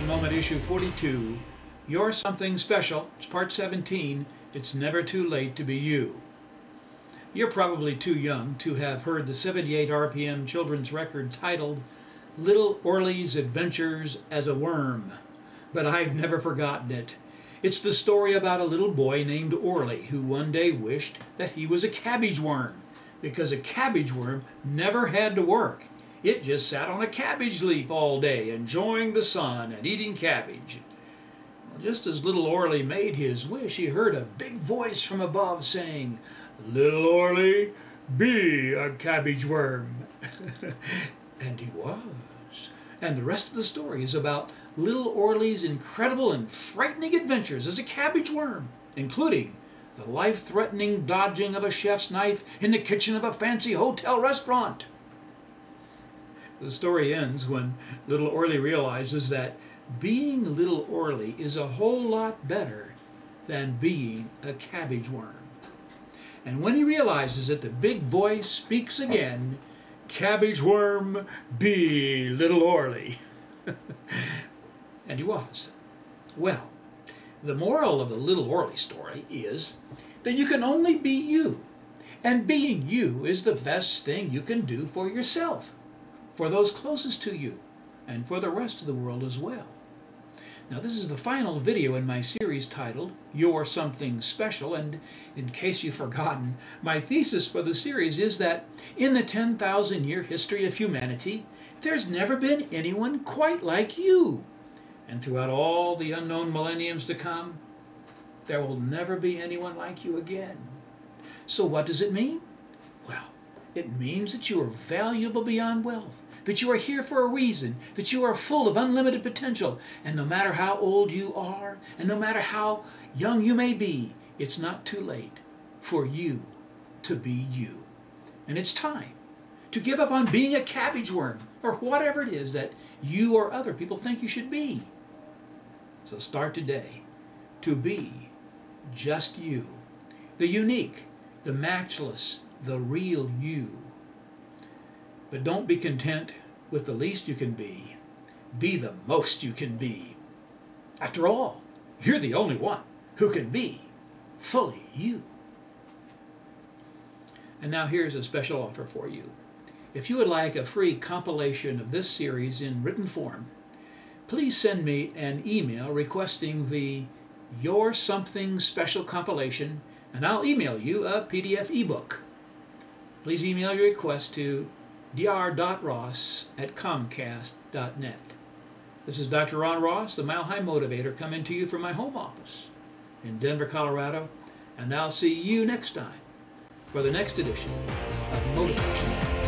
Motivation Moment, Issue 42, You're Something Special. It's Part 17, It's Never Too Late to Be You. You're probably too young to have heard the 78 RPM children's record titled Little Orly's Adventures as a Worm, but I've never forgotten it. It's the story about a little boy named Orly who one day wished that he was a cabbage worm, because a cabbage worm never had to work. It just sat on a cabbage leaf all day, enjoying the sun and eating cabbage. Well, just as little Orly made his wish, he heard a big voice from above saying, "Little Orly, be a cabbage worm." And he was. And the rest of the story is about little Orly's incredible and frightening adventures as a cabbage worm, including the life-threatening dodging of a chef's knife in the kitchen of a fancy hotel restaurant. The story ends when little Orly realizes that being little Orly is a whole lot better than being a cabbage worm. And when he realizes it, the big voice speaks again, "Cabbage worm, be little Orly." And he was. Well, the moral of the little Orly story is that you can only be you. And being you is the best thing you can do for yourself, for those closest to you, and for the rest of the world as well. Now, this is the final video in my series titled You're Something Special, and in case you've forgotten, my thesis for the series is that in the 10,000-year history of humanity, there's never been anyone quite like you. And throughout all the unknown millenniums to come, there will never be anyone like you again. So what does it mean? Well, it means that you are valuable beyond wealth, that you are here for a reason, that you are full of unlimited potential, and no matter how old you are, and no matter how young you may be, it's not too late for you to be you. And it's time to give up on being a cabbage worm, or whatever it is that you or other people think you should be. So start today to be just you, the unique, the matchless, the real you. But don't be content with the least you can be. Be the most you can be. After all, you're the only one who can be fully you. And now here's a special offer for you. If you would like a free compilation of this series in written form, please send me an email requesting the You're Something Special compilation, and I'll email you a PDF ebook. Please email your request to dr.ross@comcast.net. This is Dr. Ron Ross, the Mile High Motivator, coming to you from my home office in Denver, Colorado, and I'll see you next time for the next edition of Motivation.